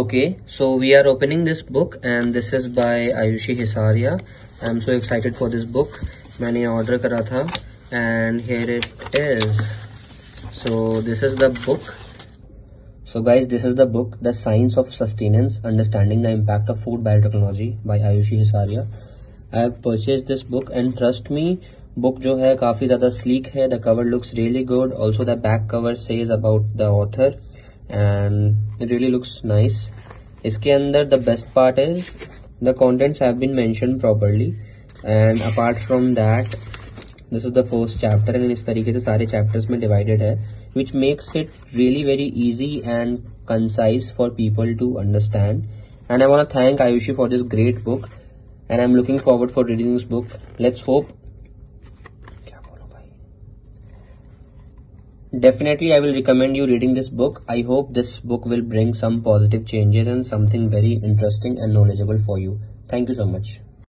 Okay, so we are opening this book, and this is by Ayushi Hisaria. I am so excited for this book. I ordered it, and here it is. So this is the book. So guys, this is the book, The Science of Sustenance, Understanding the Impact of Food Biotechnology by Ayushi Hisaria. I have purchased this book, and trust me, book जो है काफी ज़्यादा sleek है. The cover looks really good. Also the back cover says about the author. And it really looks nice. इसके अंदर the best part is the contents have been mentioned properly, and apart from that, this is the first chapter and इस तरीके से सारे chapters में divided है, which makes it really very easy and concise for people to understand. And I want to thank Ayushi for this great book, and I'm looking forward for reading this book. Let's hope. Definitely, I will recommend you reading this book. I hope this book will bring some positive changes and something very interesting and knowledgeable for you. Thank you so much.